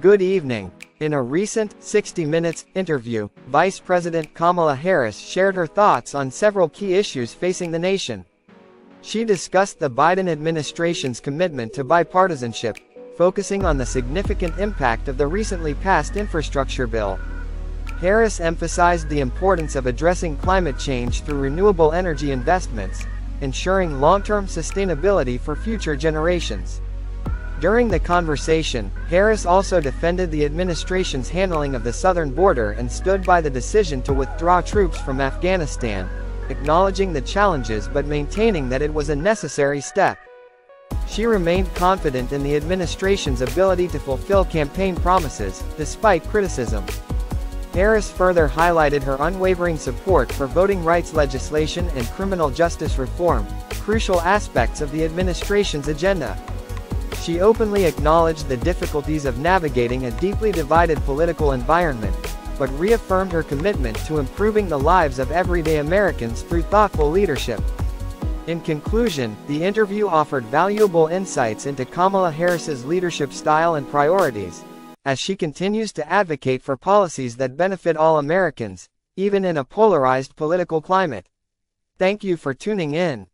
Good evening. In a recent 60 Minutes interview, Vice President Kamala Harris shared her thoughts on several key issues facing the nation. She discussed the Biden administration's commitment to bipartisanship, focusing on the significant impact of the recently passed infrastructure bill. Harris emphasized the importance of addressing climate change through renewable energy investments, ensuring long-term sustainability for future generations. During the conversation, Harris also defended the administration's handling of the southern border and stood by the decision to withdraw troops from Afghanistan, acknowledging the challenges but maintaining that it was a necessary step. She remained confident in the administration's ability to fulfill campaign promises, despite criticism. Harris further highlighted her unwavering support for voting rights legislation and criminal justice reform, crucial aspects of the administration's agenda. She openly acknowledged the difficulties of navigating a deeply divided political environment, but reaffirmed her commitment to improving the lives of everyday Americans through thoughtful leadership. In conclusion, the interview offered valuable insights into Kamala Harris's leadership style and priorities, as she continues to advocate for policies that benefit all Americans, even in a polarized political climate. Thank you for tuning in.